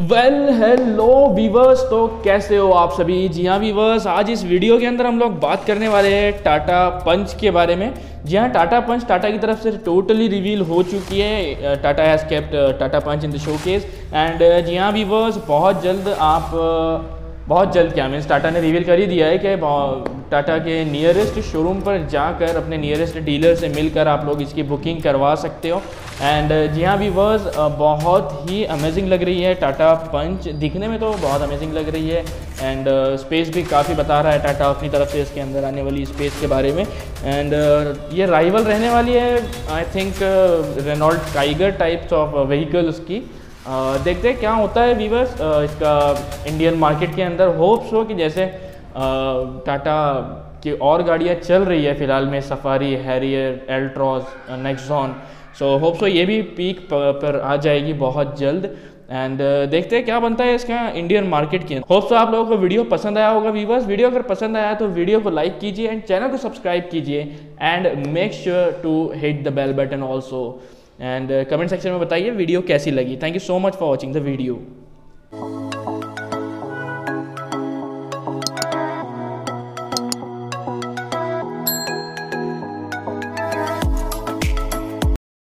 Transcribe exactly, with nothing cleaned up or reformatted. Well hello viewers, तो कैसे हो आप सभी। जी हाँ वीवर्स, आज इस वीडियो के अंदर हम लोग बात करने वाले हैं टाटा पंच के बारे में। जी हाँ, टाटा पंच टाटा की तरफ से टोटली रिवील हो चुकी है। Tata has kept Tata punch in the showcase and जी हाँ वीवर्स, बहुत जल्द आप बहुत जल्द क्या मीन्स टाटा ने रिवील कर ही दिया है कि टाटा के नियरेस्ट शोरूम पर जाकर अपने नियरेस्ट डीलर से मिलकर आप लोग इसकी बुकिंग करवा सकते हो। एंड जी हाँ व्यूअर्स, बहुत ही अमेजिंग लग रही है टाटा पंच। दिखने में तो बहुत अमेजिंग लग रही है एंड स्पेस uh, भी काफ़ी बता रहा है टाटा अपनी तरफ से इसके अंदर आने वाली स्पेस के बारे में। एंड uh, ये राइवल रहने वाली है I think Renault Tiger types of vehicles की। uh, देखते हैं क्या होता है व्यूअर्स uh, इसका इंडियन मार्केट के अंदर। होप्स हो कि जैसे टाटा uh, की और गाड़ियाँ चल रही है फिलहाल में, Safari, Harrier, Altroz, Nexon, so hope so ये भी पीक पर आ जाएगी बहुत जल्द। एंड uh, देखते हैं क्या बनता है इसका इंडियन मार्केट के अंदर। होप सो आप लोगों को वीडियो पसंद आया होगा व्यूवर्स। वीडियो अगर पसंद आया तो वीडियो को लाइक कीजिए एंड चैनल को सब्सक्राइब कीजिए and make sure to hit the bell button also. And comment section में बताइए वीडियो कैसी लगी। Thank you so much for watching the video.